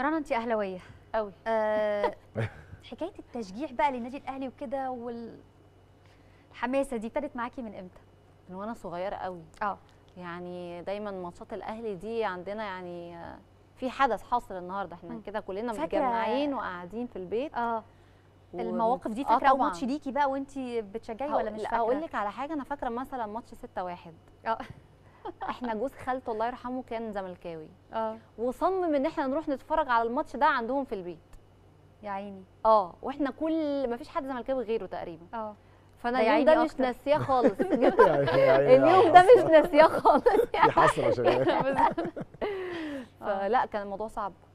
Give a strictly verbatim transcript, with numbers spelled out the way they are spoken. رنا انت اهلاويه قوي. آه حكايه التشجيع بقى للنادي الاهلي وكده والحماسه دي ابتدت معاكي من امتى؟ من وانا صغيره قوي. اه يعني دايما ماتشات الاهلي دي عندنا يعني في حدث حاصل النهارده احنا كده كلنا متجمعين وقاعدين في البيت. اه المواقف دي فاكره آه ماتش ليكي بقى وانت بتشجعي ولا مش فاكره؟ هقول لك على حاجه، انا فاكره مثلا ماتش ستة واحد. اه احنا جوز خالته الله يرحمه كان زملكاوي اه وصمم ان احنا نروح نتفرج على الماتش ده عندهم في البيت. يا عيني. اه واحنا كل ما فيش حد زملكاوي غيره تقريبا. اه فانا اليوم ده مش ناسياه خالص. اليوم ده مش ناسياه خالص يعني. يا حسره شباب. فلا كان الموضوع صعب.